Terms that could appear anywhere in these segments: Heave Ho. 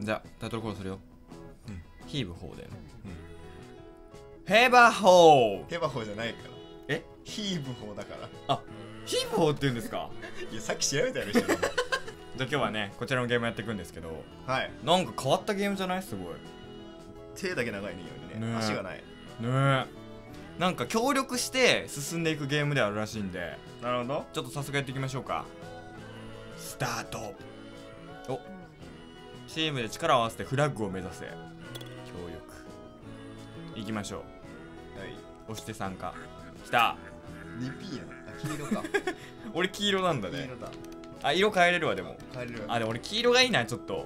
じゃあタイトルコールするよ。ヒーブホーだよね。ヘバホー。ヘバホーじゃないから。え？ヒーブホーだから。あ、ヒーブホーって言うんですか？いや、さっき調べたやろ。じゃあ今日はね、こちらのゲームやっていくんですけど、はい。なんか変わったゲームじゃない？すごい。手だけ長いね、よりね。足がない。ねえ。なんか協力して進んでいくゲームであるらしいんで、なるほど。ちょっと早速やっていきましょうか。スタート。お、チームで力を合わせてフラッグを目指せ。協力いきましょう。はい、押して参加。きた 2P やな。黄色か。俺黄色なんだね。黄色だ。あ、色変えれるわ。でも変えれるわ。あ、でも俺黄色がいいな、ちょっと。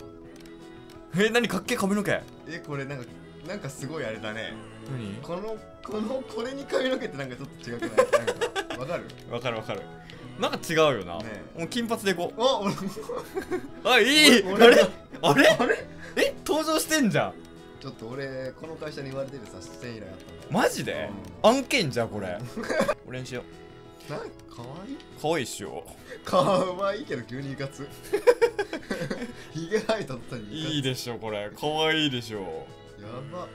何かっけえ髪の毛。これなんかすごいあれだね。何これに髪の毛ってなんかちょっと違くない？なんかわかる？わかるわかる。なんか違うよな。もう金髪でいこう。あ、俺。あ、いい。あれ？あれ？あれ？え、登場してんじゃん。ちょっと俺この会社に言われてるさ、出演依頼あった。マジで？案件じゃんこれ。俺にしよう。なんか可愛い？可愛いっしょ。可愛いけど急にいかつ。ひげ生えたったに。いいでしょこれ。可愛いでしょ。やば。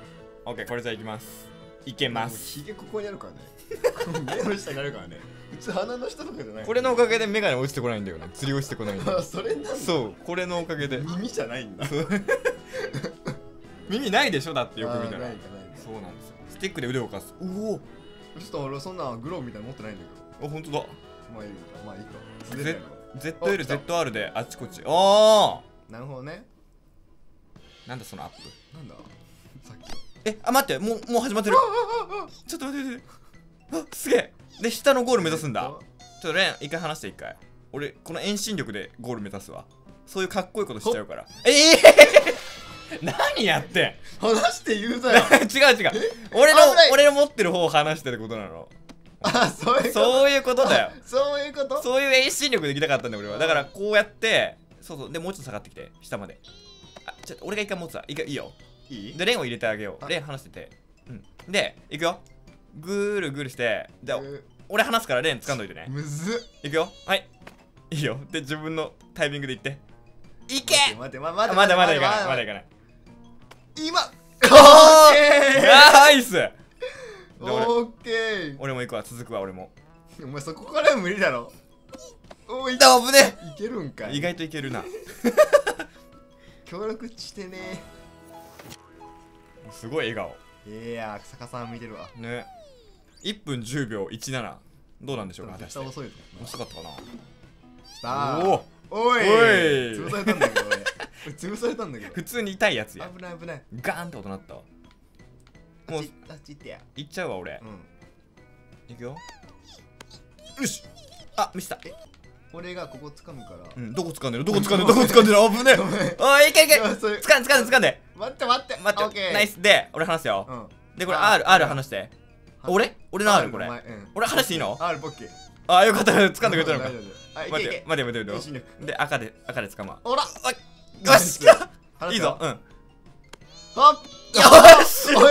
オッケー、これじゃいきます。いけます。ひげここにあるからね。目の下にあるからね。普通鼻の下とかじゃない。これのおかげで眼鏡落ちてこないんだよな。釣り落ちてこないんだよ。それなんだ。そう、これのおかげで。耳じゃないんだ。耳ないでしょだってよく見たら。そうなんですよ。スティックで腕をかす。うお。ちょっと俺そんなグローブみたいなの持ってないんだけど。あ、本当だ。まあいいか、まあいいか。ZL、ZR であちこち。ああ。なるほどね。なんだそのアップ。なんだ。さっき。え、あ、待って、もう始まってる。ちょっと待って。あ、すげえ。で、下のゴール目指すんだ。ちょっとレン、一回話して一回。俺、この遠心力でゴール目指すわ。そういうかっこいいことしちゃうから。何やってん。話して言うだよ。違う。俺の持ってる方を話してることなの。あ、そういうことだよ。そういうこと。そういう遠心力できなかったんだ俺は。だからこうやって、そうで、もうちょっと下がってきて、下まで。あ、ちょっと俺が一回持つわ。一回いいよ。で、レンを入れてあげよう。レン離してて。で、いくよ。ぐるぐるして。で、俺離すからレン掴んどいてね。むずっ。いくよ。はい。いいよ。で、自分のタイミングでいって。いけ！まだいかない。まだいかない。今！ナイス！オッケー！俺も行くわ。続くわ、俺も。お前そこから無理だろ。おいった、危ね！いけるんかい。意外といけるな。協力してね。すごい笑顔。いや、坂さん見てるわね。1分10秒17。どうなんでしょうか。下遅いですね。遅かったかな。下おおい潰されたんだけど、俺潰されたんだけど。普通に痛いやつや。危ない危ない。ガーンって音なった。もうあっち行ってや。行っちゃうわ俺。行くよ。よし。あ、見せた。俺がここ掴むから。どこ掴んでる。危ねえ。おい、いけいけ。掴んで。待って。オッケー。ナイスで、俺離すよ。で、これ R 離して。俺の R これ。俺離していいの？ R ポッケ。あ、よかった。掴んでくれたのか。待って。で、赤で掴ま。おら。よし。いいぞ。うん。あ。よし。怖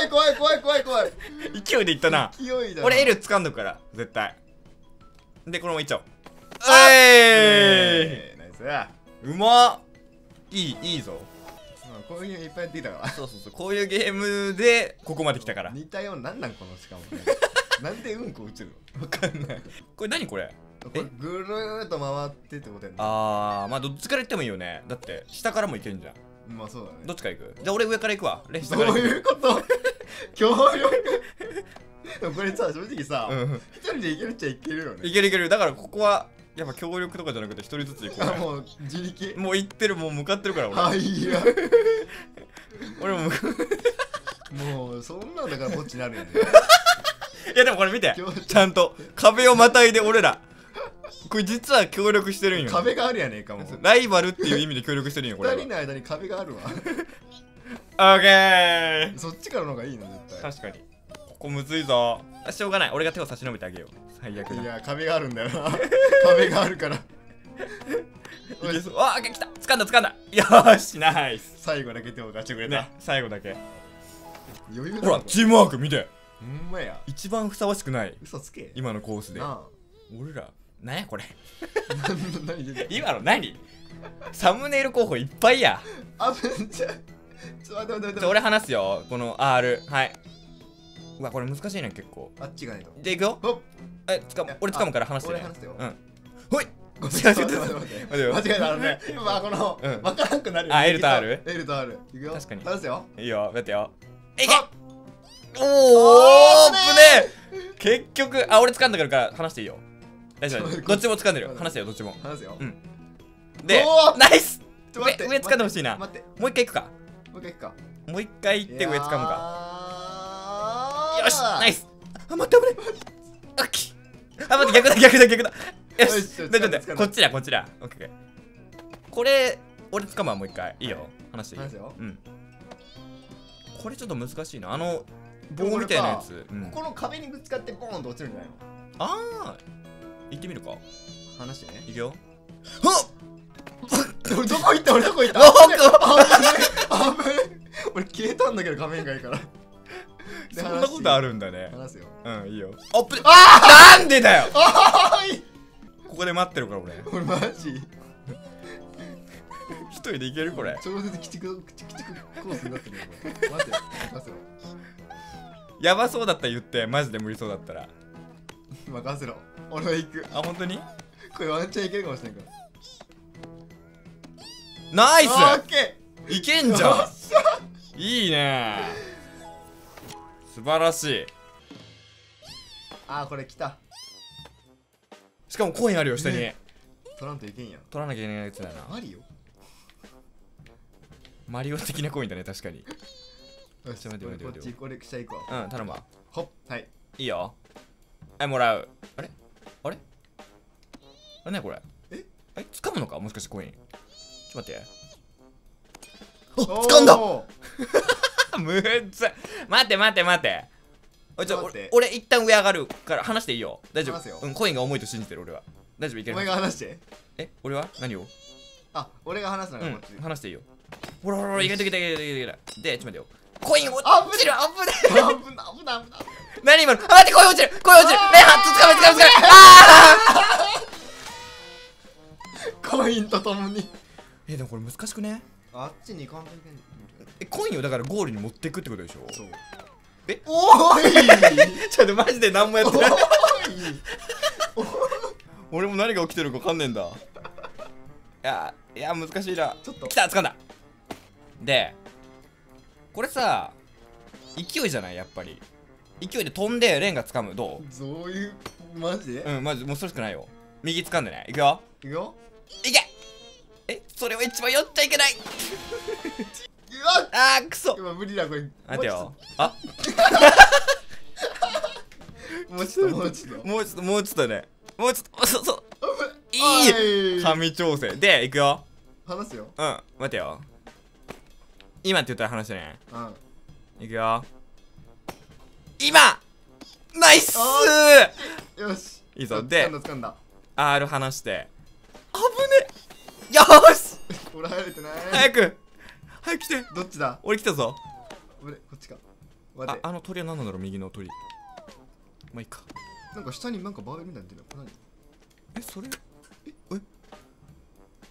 い。勢いでいったな。俺 L 掴んどくから絶対。で、このままいっちゃおう。ナイス。うま。いいぞ。こういうのいっぱいやってきたから。そう、こういうゲームでここまで来たから。似たような。なんなんこの、しかもなんでうんこ打ちるのわかんない。これ何これ。ぐるーっと回ってってことやね。ああ、まあどっちから行ってもいいよね。だって下からも行けんじゃん。まあそうだね。どっちから行く？じゃあ俺上から行くわ。レン下から行く。どういうこと？協力。これさ、正直さ、一人でいけるっちゃいけるよね。いける。だからここはやっぱ協力とかじゃなくて一人ずつ行こう。もう自力。もう行ってる、もう向かってるから俺。あ、いや。俺ももうそんなんだからこっちになるよね。いやでもこれ見て、ちゃんと壁をまたいで俺ら。これ実は協力してるんよ。壁があるやねえかも。ライバルっていう意味で協力してるんよこれ。二人の間に壁があるわ。オッケー。そっちからの方がいいな絶対。確かに。ここむずいぞ。あ、しょうがない。俺が手を差し伸べてあげよう。最悪だ。いや、壁があるんだよな。壁があるから。わあ、来た。掴んだ。よーし、ナイス。最後だけ手を出してくれた。最後だけ。余裕だ。ほら、チームワーク見て。ほんまや。一番ふさわしくない。嘘つけ。今のコースで。俺ら、なんやこれ今の何サムネイル候補いっぱいや。あ、めっちゃちょ待って待って待って、俺話すよこの R。 はい、うわこれ難しいね結構。あっちがないと。でいくよ。え、俺掴むから話してね。うん。ほい。間違えたあのね。今この分からんくなる。あ、LとR。LとR。いくよ。確かに。話すよ。いいよ。待ってよ。いけ。おお。ぶね。結局あ、俺掴んだから話していいよ。大丈夫。どっちも掴んでるよ。話せよどっちも。話せよ。うん。で、ナイス。上掴んでほしいな。もう一回いくか。もう一回いくか。もう一回いって上掴むか。よし、ナイス。あ、待って危ない。あっき。あ、待って逆だ逆だ逆だ。よし。だってこっちだこっちだ。オッケー。これ俺つかまんもう一回。いいよ。話していい。うん。これちょっと難しいな。あの棒みたいなやつ。ここの壁にぶつかってボーンと落ちるんじゃないの？ああ。行ってみるか。話してね。いくよ。どこ行った俺どこ行った？あぶね。俺消えたんだけど画面外から。そんなことあるんだね。話すよ。うん、いいよ。あっぷ、ああ、なんでだよ。ここで待ってるから、俺マジ一人でいけるこれ。ちょうどきちくコースになってるよ。待ってよ、任せろ。やばそうだったら言って、マジで無理そうだったら任せろ。俺は行く。あ、本当にこれワンチャンいけるかもしれないから。ナイス。いけんじゃん。いいね、素晴らしい。あー、これ来た。しかもコインあるよ下に。取らんといけんや。取らなきゃいけないやつだな。マリオマリオ的なコインだね、確かに。よし、待て待て待て。こっちこれ下行こう。うん、頼むわ。ほっ、はい、いいよ。はい、もらう。あれあれあれね、これええ、掴むのかもしかしてコイン。ちょっと待って。あ、掴んだ。むずい。待って待って待って。俺一旦上上がるから話していいよ。大丈夫。うん、コインが重いと信じてる俺は。大丈夫、いける。お前が話して。え、俺は何を？あ、俺が話すならこっち。話していいよ。ほらほら、いけたいけたいけたいけた。で、ちょっと待ってよ。コイン落ちる。危ない。危ない危ない。何今の？あ、待ってコイン落ちる。コイン落ちる。ね、はっつかめつかめつかめ。ああ。コインとともに。え、でもこれ難しくね？あっちに行かんといけん。コインをだからゴールに持っていくってことでしょ。そう。え、おーい。ちょっとマジで何もやってない。俺も何が起きてるか分かんねえんだ。いや難しいな。ちょっと来た、掴んだ。でこれさ、勢いじゃない、やっぱり勢いで飛んでレンが掴む。どう？そういう、マジで？うん、マジもうそれしかないよ。右掴んでね。いくよいくよいけ。え、それは一番寄っちゃいけない。あー、くそ。今無理だこれ。待てよ。あ、もうちょっともうちょっともうちょっともうちょっとね、もうちょっと、そうそう、いい神調整でいくよ。話すよ。うん、待てよ。今って言ったら話してね。うん、いくよ。今ナイス。よし、いいぞ。で R 話して。あぶね。よし、俺入れてない。早く早く来て。どっちだ？俺来たぞ。俺こっちか。あ、あの鳥は何なんだろう、右の鳥。まあいいか。なんか下になんかバーベルみたいなの出てる。何？え、それ？え、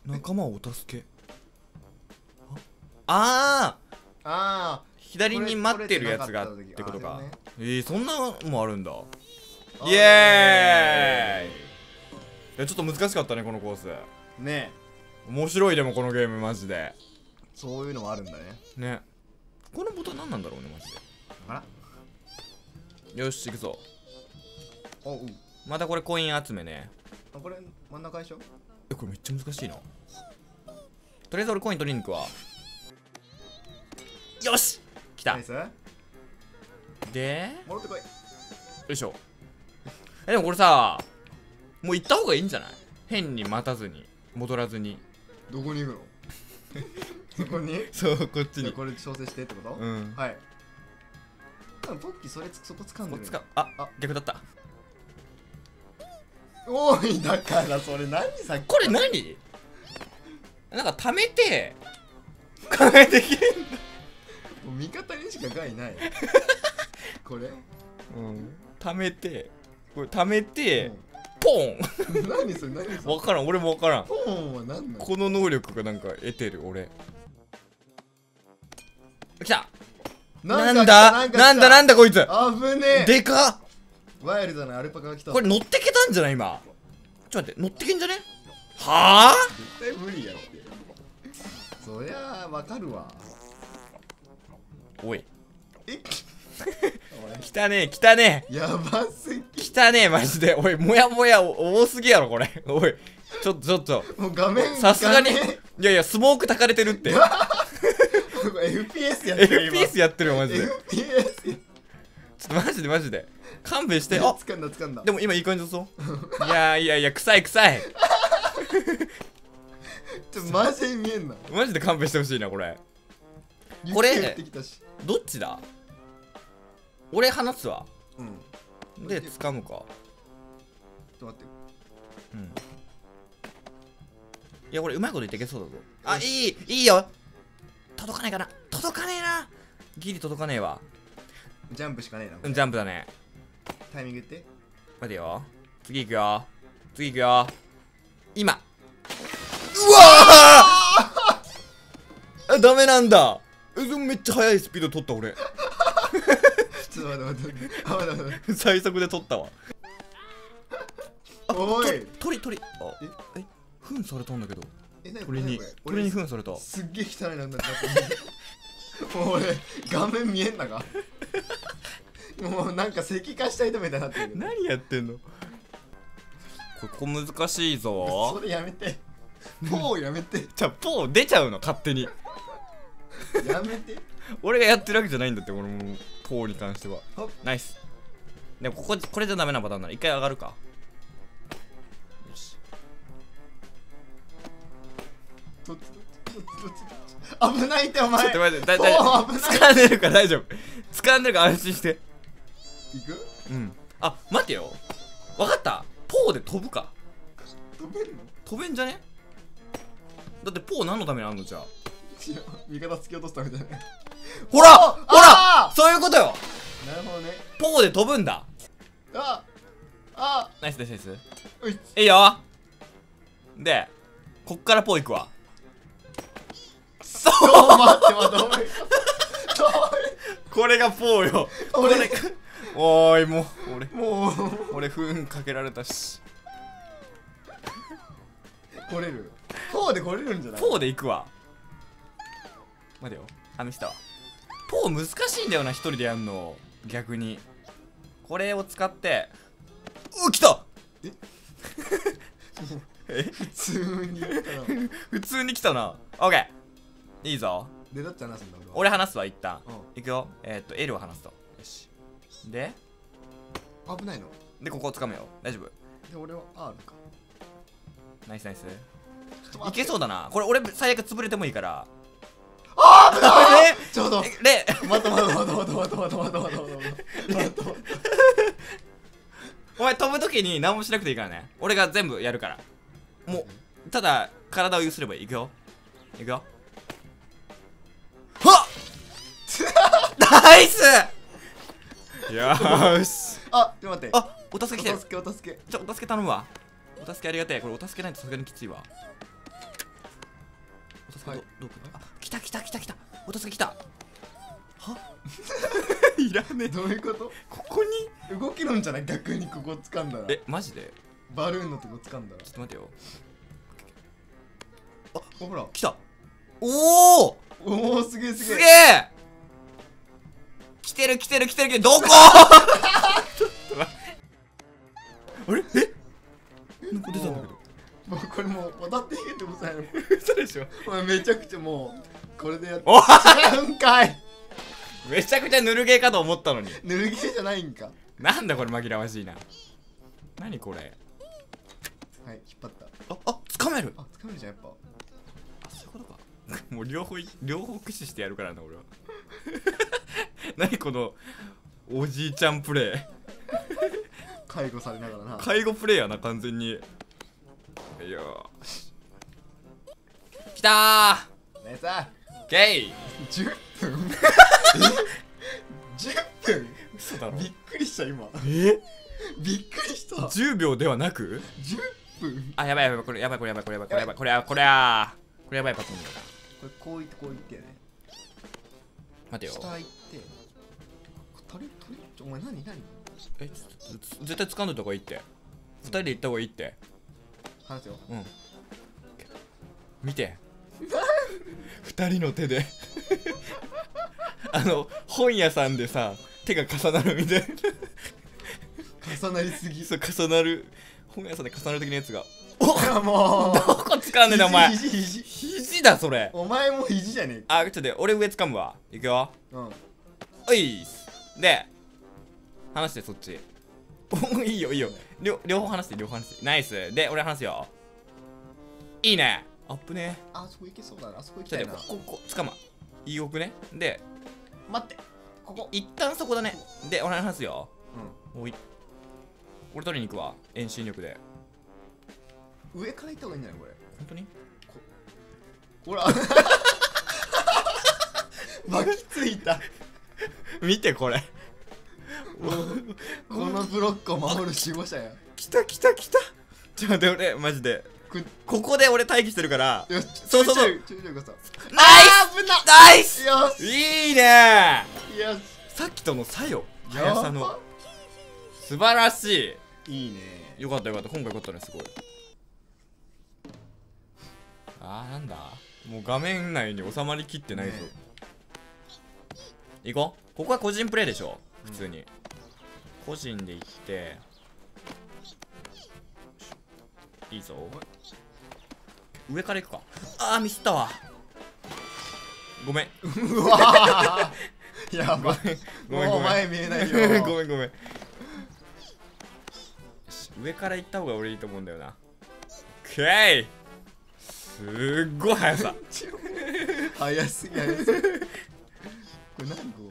仲間をお助け。ああああ、左に待ってるやつがってことか。そんなのもあるんだ。イエーイ。いや、ちょっと難しかったねこのコース。ねえ、面白い。でもこのゲームマジで。そういうのもあるんだね。ね、このボタン何なんだろうねマジで。あら、よし行くぞ。おう、またこれコイン集めね。あ、これ真ん中でしょ。え、これめっちゃ難しいな。とりあえず俺コイン取りに行くわ。よし、来た。で戻ってこい。よいしょ。え、でもこれさ、もう行った方がいいんじゃない？変に待たずに戻らずに。どこに行くの？そこに。そう、こっちに。これ調整してってこと。うん、はい。多分ポッキーそれそこ掴んでる。ああ、逆だった。おい、だからそれ何さっき。これ何、なんか溜めて考えてきるんだ。もう味方にしか害ない。これ、うん、溜めて、これ溜めて、ポン何それ何それ分からん、俺も分からん。ポンは何なのこの能力がなんか得てる俺。来た、なんだなんだなんだこいつ、危ねえ、でかっ、ワイルドなアルパカが来た。これ乗ってけたんじゃない今。ちょっと待って、乗ってけんじゃね。はあ絶対無理やって。そりゃわかるわ。おいえきたねえきたねえ、やばすぎ、きたねえマジで。おいもやもや多すぎやろこれ。おいちょっとちょっともう画面さすがに、いやいやスモークたかれてるって。FPS やってる、FPS やってるよマジで。 FPS ちょっとマジでマジで勘弁して。あ掴んだ掴んだ。でも今いい感じだぞ。いやいやいや臭い臭いちょっとマジで見えんな。マジで勘弁してほしいなこれ。これどっちだ、俺放つわ、うん、で掴むか。ちょっと待って、うん、いやこれうまいこと言っていけそうだぞ。あいいいいよ。届かないかな、届かねえな、ギリ届かねえわ。ジャンプしかねえな、うん、ジャンプだね。タイミングって待てよ、次行くよ次行くよ今。うわーあダメなんだ。えでもめっちゃ速いスピード取った俺ちょっと待って待って待って最速で取ったわ。おい鳥鳥、あえフンされたんだけど、鳥に鳥にフンされた。すっげえ汚いなんだってもう俺画面見えんなかもうなんか石化した人みたいになってる。何やってんのここ難しいぞ。それやめて、ポーやめて。じゃポー出ちゃうの勝手にやめて俺がやってるわけじゃないんだって。俺もポーに関してはナイス。でもこれじゃダメなパターンなら一回上がるか。よしどっちどっちどっちどっち、危ないってお前。ちょっと待って、大丈夫掴んでるから大丈夫、掴んでるから安心していく。うん、あ待てよ、分かった、ポーで飛ぶか。飛べるの、飛べんじゃね。だってポー何のためにあんのじゃあ。味方突き落とすためだね。ほらほらそういうことよ。なるほどね、ポーで飛ぶんだ。ああナイスナイスナイス、いいよ。でこっからポーいくわ。そう待って待って、これがポーよ。おーいもう俺フンかけられたし。来れる、ポーで来れるんじゃない。ポーで行くわ。待てよ、試したわ。ポー難しいんだよな一人でやんの。逆にこれを使って、う来たええ普通に来たな普通に来たな。オッケーいいぞ。でだって話すんだ俺離すわ一旦、うん、いくよ。L を離すと、よしで危ないのでここをつかめよ。大丈夫で俺は R か。ナイスナイス、いけそうだなこれ。俺最悪潰れてもいいから。あーだめね。ちょっと待って待って待って待って待って待って待ってお前飛ぶときに何もしなくていいからね。俺が全部やるから。もうただ体を揺すればいい。いくよいくよ、はっナイスよーし。あっちょっと待って、あお助け来てる。お助けお助け頼むわ。お助けありがたい。これお助けないとさすがにきついわ。お助けどこだ。来た来た来た来た、お助け来た。はいらねえ。どういうこと。ここに動けるんじゃない。逆にここ掴んだら、えマジでバルーンのとこ掴んだら。ちょっと待てよ、あほら来た。おおおおすげえすげえすげえ、来てる来てる来てる来てる。どこちょっと待ってあれえなんか出たんだけど。もうこれもう渡っていけってことないの。嘘でしょお前。めちゃくちゃもうこれでやって。違うんかいめちゃくちゃぬるゲーかと思ったのに。ぬるゲーじゃないんか。なんだこれ紛らわしいな。なにこれ、はい引っ張った。あ掴める、あ掴めるじゃんやっぱ。あそういうことかもう両方駆使してやるからな俺はなにこのおじいちゃんプレイ介護されながらな。介護プレイやな完全に。よしきたーナイスーゲイ10分 10分。嘘だろ。びっくりした今。えびっくりした。10秒ではなく10分。あ、やばいやばい、これやばい、これやばい、これやばい、これやばい、これやばい、これやばい、これやばいパターンだ。これこういってこういってね。待てよ、下行って取れちょ、お前何え、絶対掴んどいた方がいいって。2人で行った方がいいって話よ。うん、見て2人の手で本屋さんでさ、手が重なるみたいな。重なりすぎ。そう、重なる。本屋さんで重なる的なやつが。おっ、もうどこ掴んでんだお前。肘だそれ。お前も肘じゃねえか。あ、ちょっとで俺上掴むわ。いくよ。うん、おいっす。で離して、そっち。お、いいよいいよ、両方離して、両方離して。ナイス。で俺離すよ。いいね。アップね。あそこ行けそうだな。あそこ行きたいな。こつかま。いい奥ね。で待って、ここ一旦そこだね。で俺離すよ。うん、おい、俺取りに行くわ、遠心力で。上から行った方がいいんじゃないこれ。本当にほら巻きついた見てこれこのブロックを守る守護者や。来た来た来た。ちょっと待って、俺マジでここで俺待機してるから。そうそうそう、ナイス。いいね。さっきとの差よ、速さの。素晴らしい。いいね。よかったよかった、今回よかったね、すごい。あー、なんだもう画面内に収まりきってないぞ。行こう。ここは個人プレイでしょ普通に。個人で行っていいぞ。上から行くか。ああ、ミスったわ。ごめん。うわーやばい。ごめんごめん。もう前見えないよ。ごめんごめん。よし、上から行った方が俺いいと思うんだよな。オッケー。すーごい速さ。速すぎ速すぎ。これ何個？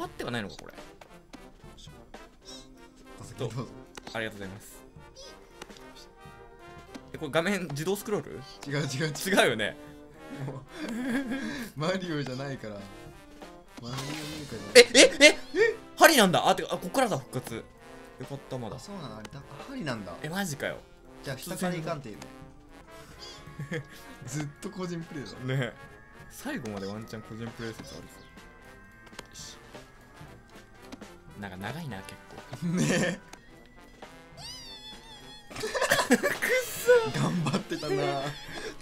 回ってはないのかこれ。どうぞ。ありがとうございます。これ画面自動スクロール？違うよね。マリオじゃないから。マリオメーカーじゃない。えハリなんだ。あ、てかこっからだ、復活。よかった。まだそうなの、あれだ、ハリなんだ。え、マジかよ。じゃあ下からいかんっていうね。ずっと個人プレイだね。最後までワンチャン個人プレイ説あるぞ。なんか長いな結構ねえ。くっそー、頑張ってたなー。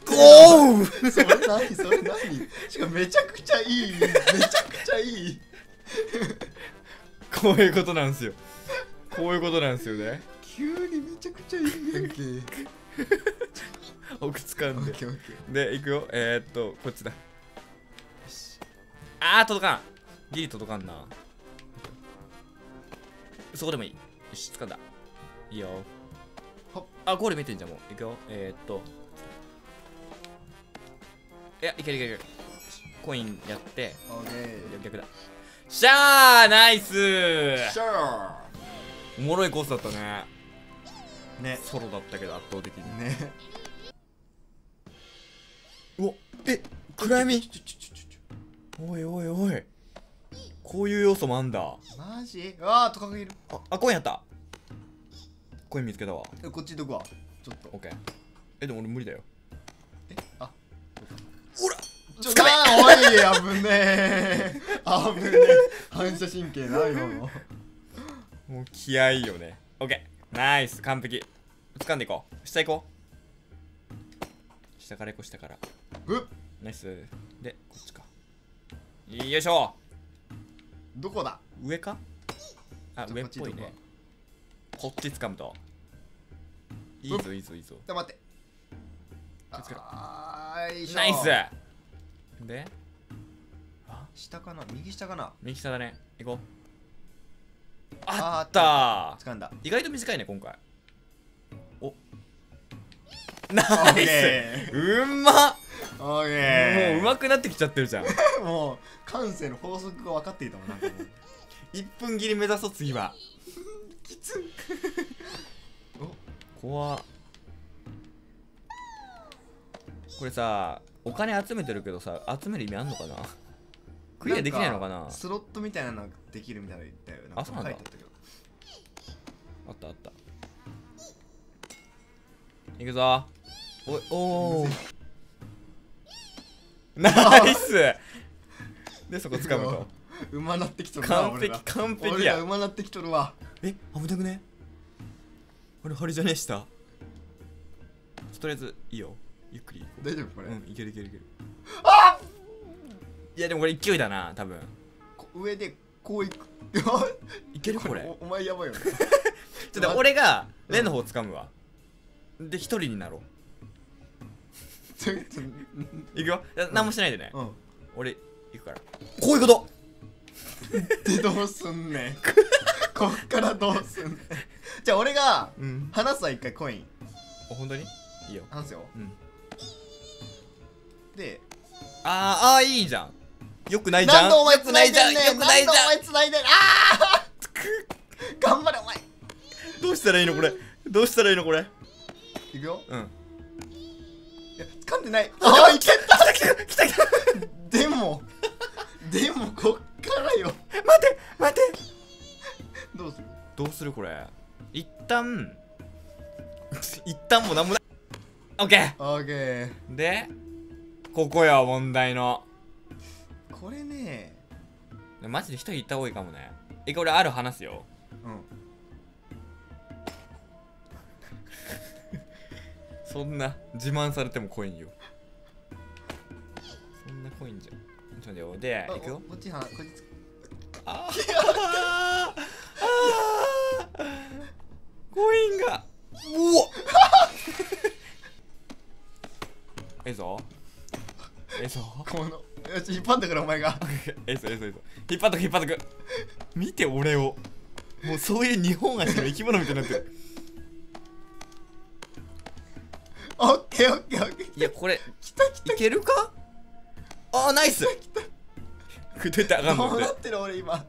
ゴーそれ何それ何。しかもめちゃくちゃいい、めちゃくちゃいいこういうことなんすよ、こういうことなんすよね。急にめちゃくちゃいいやんけ奥掴んで、でいくよ。こっちだ。あー、届かん。ギリ届かんな。そこでもいい。よし、掴んだ。いいよ。あ、ゴール見てんじゃん、もう。いくよ。いや、いけるいける。コインやって。オッケー。逆だ。しゃー、ナイスー。しゃー。おもろいコースだったね。ね。ソロだったけど、圧倒的に。ね。うわ、え、暗闇。おいおいおい。こういう要素もあんだ。マジ？あー、トカゲいる。あ、コインやった。コイン見つけたわ。こっちどこはちょっとオッケー。え、でも俺無理だよ。え、あ、ほらつかめ。おい、危ねえ危ねえ。反射神経ないもの。もう気合いよね。オッケー、ナイス、完璧。掴んでいこう。下行こう。下から行こう、下から。うっ、ナイス。で、こっちか。よいしょ。どこだ、上か。あ、上っぽいね。こっち掴むといいぞ、いいぞ、いいぞ。待って、ナイス。で、下かな、右下かな。右下だね。行こう。あったー、掴んだ。意外と短いね今回。お、ナイス。うまっ。もう上手くなってきちゃってるじゃん。もう感性の法則が分かっていたもん。なんかもう1分切り目指そう、次は。きつお、怖っ。これさ、お金集めてるけどさ、集める意味あんのかな。クリアできないのかな。スロットみたいなのできるみたいなの言ったよ。あ、そうなんだ。あったあった。行くぞ。おおナイスで、そこ掴むと馬なってきとるわ。完璧完璧や。馬なってきとるわ。え、危なくね。あれ針じゃねえした。とりあえずいいよ、ゆっくり。大丈夫これ。うん、いけるいけるいける。あっ、いやでもこれ勢いだな多分。上でこういくいけるこれ。お前やばいよね。ちょっと俺がレンの方掴むわ。で一人になろう。いくよ、何もしないでね。俺行くから。こういうこと。でどうすんねん。こっからどうすんねん。じゃあ俺が離すわ一回コイン。あ、本当にいいよ。離すよ。で、ああいいじゃん。よくないじゃん。なんでお前つないでんねん。よくないじゃん。お前つないでん。ああ頑張れお前。どうしたらいいのこれ。どうしたらいいのこれ。いくよ。うん、噛んでない。ああいけた来た来た。でもでもこっからよ。待て待て、どうするどうするこれ。一旦一旦もうなんもない。オッケーオッケー。でここよ問題のこれね。マジで一人いった方がいいかもね。え、これある話すよ。うん、そんな自慢されてもコインよ。そんなコインじゃん。ちょっと待ってよ。で、いくよ。こっちはこっち。ああコインが。うわ。えぞ。えぞ。このよし引っ張ってくるお前が。えぞえぞえぞ。引っ張っとく引っ張っとく。見て俺を。もうそういう日本足の生き物みたいになってる。オッケーオッケーオッケー。いやこれきたきた。いけるか。あーナイス。きたきた。くっといたらあかんの。どうなってる俺今。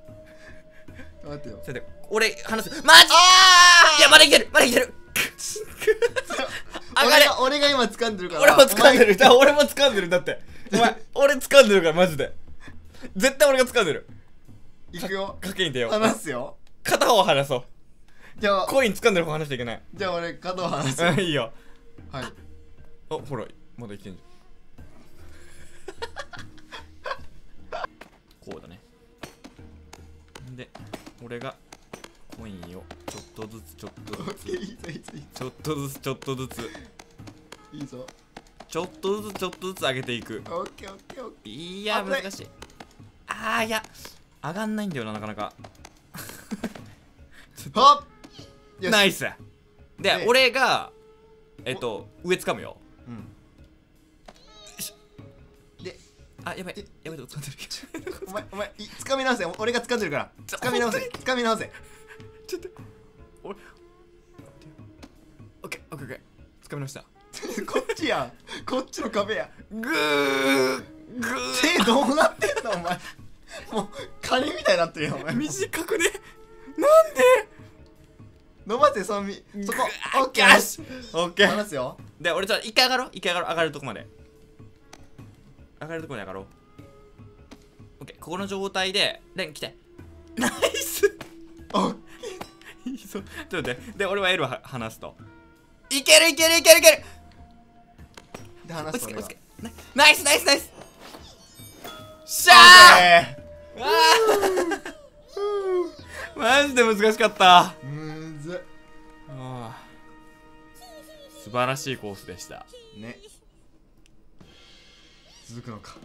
待ってよ。それで俺話す。マジ。いやまだいけるまだいける。上がれ。俺が今掴んでるから。俺も掴んでる。俺も掴んでるだって。お前俺掴んでるからマジで。絶対俺が掴んでる。いくよ。賭けに出よう。離すよ。片方離そう。じゃあコイン掴んでる方離しちゃいけない。じゃあ俺片方離す。いいよ。はい。あ、ほら、まだいけんじゃん。こうだね。で、俺がコインをちょっとずつちょっとずつちょっとずつちょっとずついいぞ。ちょっとずつちょっとずつ上げていく。オッケーオッケーオッケー。いやー難しい。あーいや上がんないんだよななかなか。はっ。ナイス。で、俺が上掴むよ。うん。よし。で、あ、やばい。やばい、掴んでる。お前、掴み直せ。俺が掴んでるから。掴み直せ。掴み直せ。ちょっと。俺。オッケー、オッケー、オッケー。掴み直した。こっちやん。こっちの壁や。グー。グー。手どうなってんの、お前。もう、カニみたいになってるよ、お前。短くね。なんで。伸ばせ、そのみ、そこ、オッケー、オッケー、離すよ。で、俺ちょっと一回上がろう、一回上がろう、上がるとこまで。上がるとこまで上がろう。オッケー、ここの状態で、レン来て。ナイス。オッケー。いいぞ、ちょっと待って、で、俺は L を離すと。いけるいけるいけるいける。で、離す。ナイスナイスナイス。しゃー。わあ。マジで難しかった。素晴らしいコースでしたね。続くのか。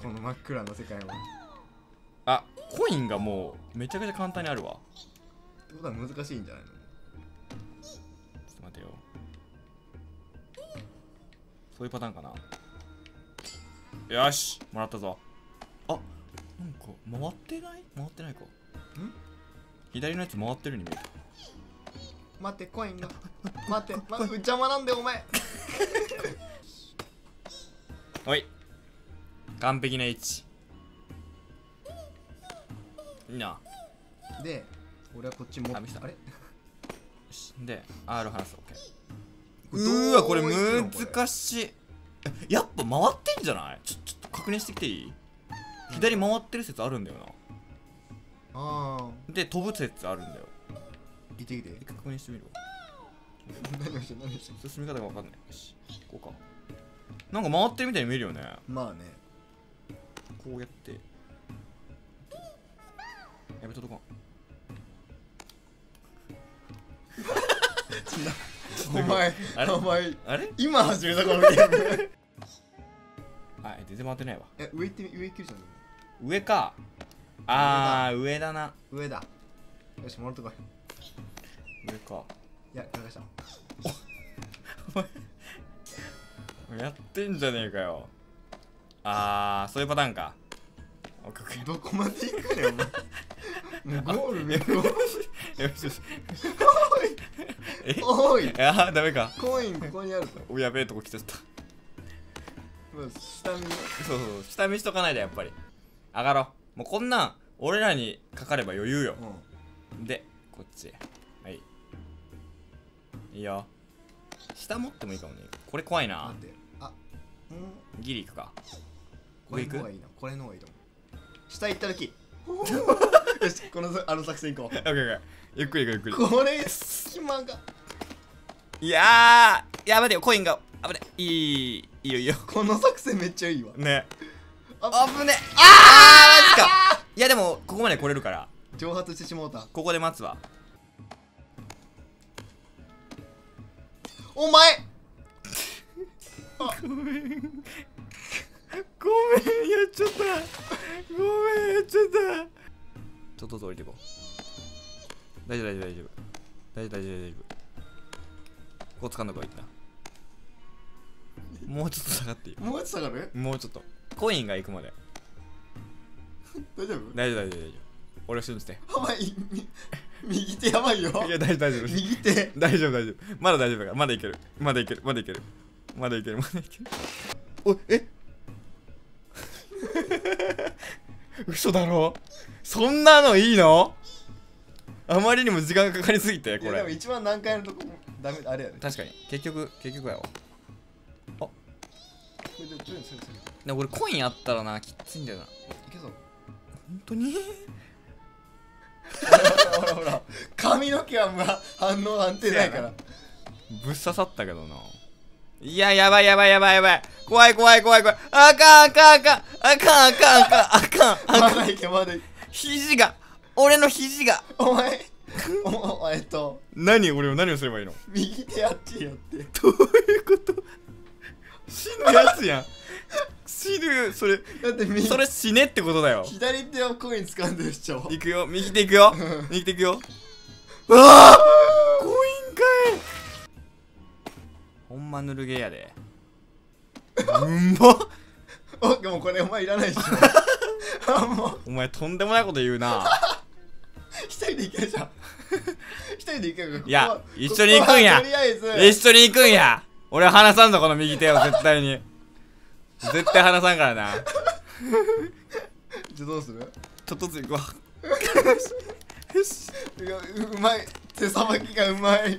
この真っ暗の世界は。あ、コインがもうめちゃくちゃ簡単にあるわ。ってことは難しいんじゃないの。ちょっと待てよ。そういうパターンかな。よしもらったぞ。あ、なんか回ってない回ってないか。ん、左のやつ回ってるに見えた。待ってコインが待って、邪魔なんだよお前。おい完璧な位置いいな。で俺はこっち持ってきた。あれで R 離す。 OK。 うわこれ難しい。やっぱ回ってんじゃない。ちょっと確認してきていい。左回ってる説あるんだよな。ああで飛ぶ説あるんだよ。行ってきて。一回確認してみるわ。何をして進み方が分かんない。よし、こうか。なんか回ってるみたいに見えるよね。まあね。こうやって。やべ、届かん。お前、あれ今始めたこのゲーム。あ、全然回ってないわ。え、上行ってみ、上行けるじゃん。上か。あー、上だな。上だ。よし、戻ってこい。上か。いや、流した。お前、やってんじゃねえかよ。あー、そういうパターンか。どこまで行くねん、お前。ゴール目標。よしよし。おい。あー、ダメか。コインここにあるぞ。お、やべえとこ来ちゃった。下見。そう、下見しとかないで、やっぱり。上がろう。もうこんなん、俺らにかかれば余裕よ。で、こっち。はい。いいよ。下持ってもいいかもね。これ怖いな。あ、ギリ行くか。これ行く？これの方がいいと思う。下行った時。よし、このあの作戦行こう。ゆっくり行こう、ゆっくり。これ、隙間が。いやー、やばいよ、コインが。危ね。いいよ。この作戦めっちゃいいわ。ね。危ね。あー、マジか。いや、でも、ここまで来れるから。蒸発してしもうた。ここで待つわ。お前。ごめん、やっちゃった。ちょっとずつ降りていこう。大丈夫。ここ掴んだこいった。もうちょっと下がっていい。もうちょっと下がる？もうちょっと。コインが行くまで。大丈夫。俺を信じて。お前、右手やばいよ。いや、大丈夫。右手。大丈夫。まだ大丈夫だから。まだいける。お、え？嘘だろ？そんなのいいの？あまりにも時間かかりすぎて、これ。でも一番難解のとこ、ダメ、あれやね。確かに。結局やわ。あ。でも俺コインあったらな、きついんだよな。いけそう。本当に？ほら髪の毛はまあ反応安定ないからぶっ刺さったけどな。いや、やばい、怖い。あかん。まだいけ。俺の肘がお前何をすればいいの？右手あっちやって。どういうこと？死ぬやつやん。死ぬ、それ。だってそれ死ねってことだよ。左手はコイン掴んでるっしょ。行くよ、右手行くよ。うわー、コインかい。ほんまぬるゲーやで。うんまっ。お、でもこれお前いらないっしょ。お前とんでもないこと言うな。一人で行けるじゃん。一人で行ける。いや、一緒に行くんや。俺は離さんぞ、この右手を絶対に。絶対離さんからな。じゃあどうする？ちょっとずつ行くわ。よし。うまい。手さばきがうまい。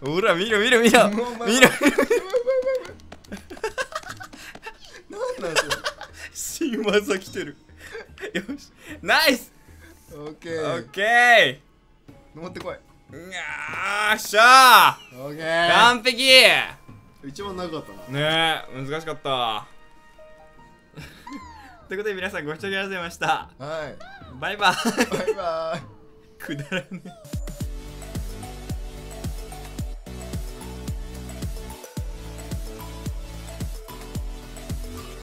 ほら、見ろ。なんだそれ。新技来てる。よし。ナイス！オッケー。登ってこい。よっしゃー！オッケー！完璧！一番長かったな。ねえ、難しかった。ということで皆さんご視聴ありがとうございました。はい。バイバイ。くだらねえ。